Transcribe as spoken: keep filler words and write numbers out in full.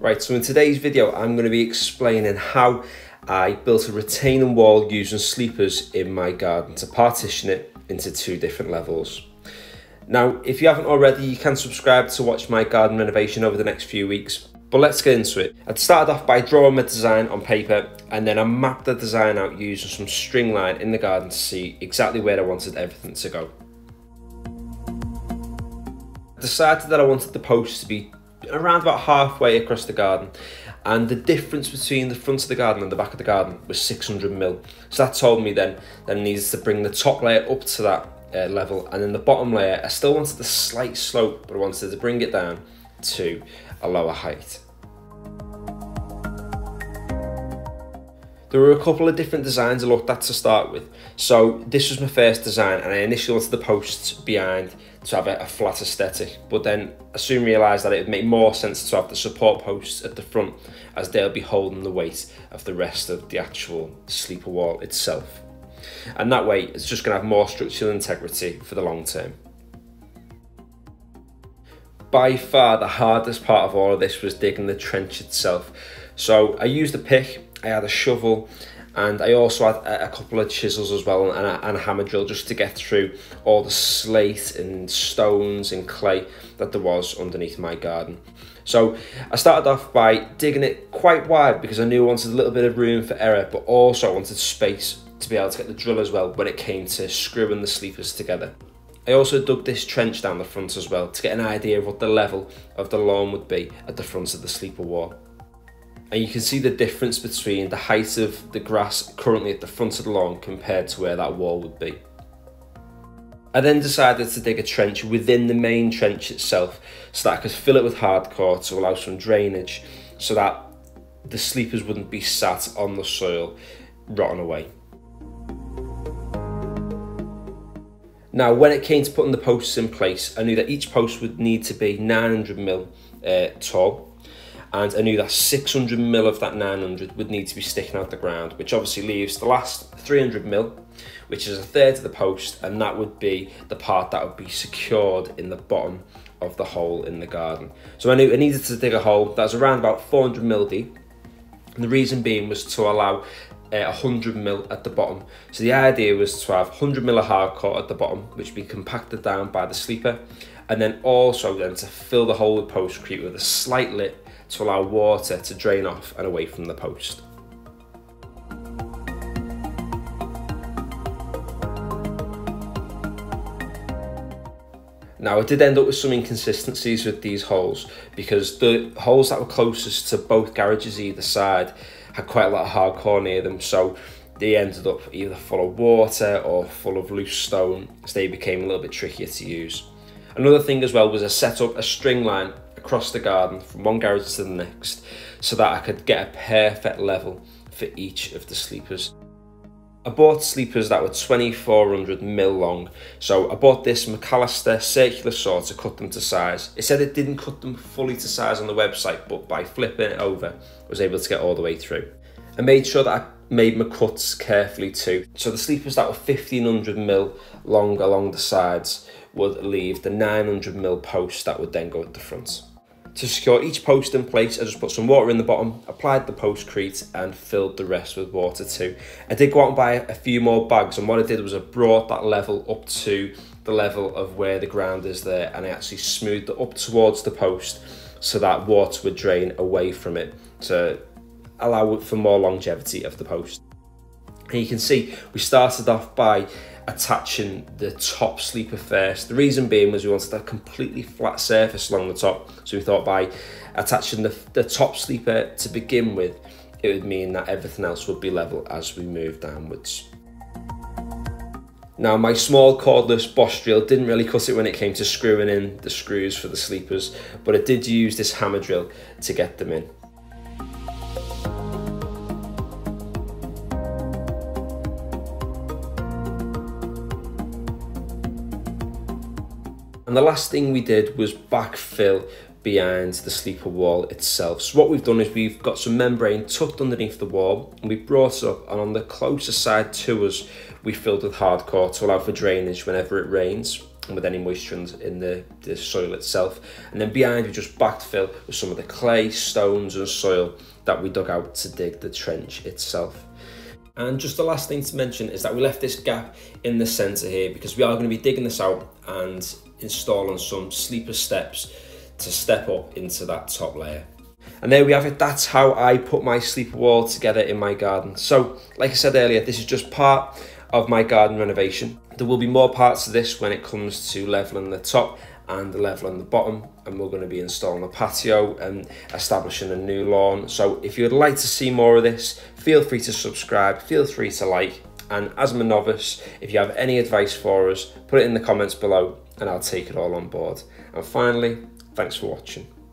Right, so in today's video, I'm going to be explaining how I built a retaining wall using sleepers in my garden to partition it into two different levels. Now, if you haven't already, you can subscribe to watch my garden renovation over the next few weeks, but let's get into it. I'd started off by drawing my design on paper, and then I mapped the design out using some string line in the garden to see exactly where I wanted everything to go. I decided that I wanted the posts to be around about halfway across the garden, and the difference between the front of the garden and the back of the garden was six hundred mil. So that told me then that I needed to bring the top layer up to that uh, level, and then the bottom layer, I still wanted the slight slope, but I wanted to bring it down to a lower height. There were a couple of different designs I looked at to start with. So this was my first design, and I initially wanted the posts behind to have a flat aesthetic, but then I soon realised that it would make more sense to have the support posts at the front, as they'll be holding the weight of the rest of the actual sleeper wall itself. And that way, it's just going to have more structural integrity for the long term. By far the hardest part of all of this was digging the trench itself. So I used a pick, I had a shovel, and I also had a couple of chisels as well, and a, and a hammer drill, just to get through all the slate and stones and clay that there was underneath my garden. So I started off by digging it quite wide because I knew I wanted a little bit of room for error, but also I wanted space to be able to get the drill as well when it came to screwing the sleepers together. I also dug this trench down the front as well to get an idea of what the level of the lawn would be at the front of the sleeper wall. And you can see the difference between the height of the grass currently at the front of the lawn compared to where that wall would be. I then decided to dig a trench within the main trench itself so that I could fill it with hardcore to allow some drainage so that the sleepers wouldn't be sat on the soil rotting away. Now, when it came to putting the posts in place, I knew that each post would need to be nine hundred mil uh, tall. And I knew that six hundred mil of that nine hundred would need to be sticking out the ground, which obviously leaves the last three hundred mil, which is a third of the post, and that would be the part that would be secured in the bottom of the hole in the garden. So I knew I needed to dig a hole that was around about four hundred mil deep, and the reason being was to allow uh, one hundred mil at the bottom. So the idea was to have one hundred mil of hardcore at the bottom, which would be compacted down by the sleeper, and then also then to fill the hole with postcrete with a slight lip to allow water to drain off and away from the post. Now, I did end up with some inconsistencies with these holes because the holes that were closest to both garages either side had quite a lot of hardcore near them, so they ended up either full of water or full of loose stone, so they became a little bit trickier to use. Another thing as well was I set up a string line across the garden from one garage to the next so that I could get a perfect level for each of the sleepers. I bought sleepers that were twenty-four hundred mil long, so I bought this Macallister circular saw to cut them to size. It said it didn't cut them fully to size on the website, but by flipping it over I was able to get all the way through. I made sure that I made my cuts carefully too, so the sleepers that were fifteen hundred mil long along the sides would leave the nine hundred mil post that would then go at the front. To secure each post in place, I just put some water in the bottom, applied the postcrete, and filled the rest with water too. I did go out and buy a few more bags, and what I did was I brought that level up to the level of where the ground is there, and I actually smoothed it up towards the post so that water would drain away from it to allow for more longevity of the post. And you can see we started off by attaching the top sleeper first. The reason being was we wanted a completely flat surface along the top, so we thought by attaching the, the top sleeper to begin with, it would mean that everything else would be level as we move downwards. Now, my small cordless Bosch drill didn't really cut it when it came to screwing in the screws for the sleepers, but I did use this hammer drill to get them in. And the last thing we did was backfill behind the sleeper wall itself. So what we've done is we've got some membrane tucked underneath the wall, and we brought it up, and on the closer side to us we filled with hardcore to allow for drainage whenever it rains, and with any moisturant in the, the soil itself. And then behind, we just backfill with some of the clay, stones and soil that we dug out to dig the trench itself. And just the last thing to mention is that we left this gap in the center here because we are going to be digging this out and installing some sleeper steps to step up into that top layer. And there we have it. That's how I put my sleeper wall together in my garden. So like I said earlier, this is just part of my garden renovation. There will be more parts to this when it comes to leveling the top and the level on the bottom, and we're going to be installing a patio and establishing a new lawn. So if you'd like to see more of this, feel free to subscribe, feel free to like, and as I'm a novice, if you have any advice for us, put it in the comments below and I'll take it all on board. And finally, thanks for watching.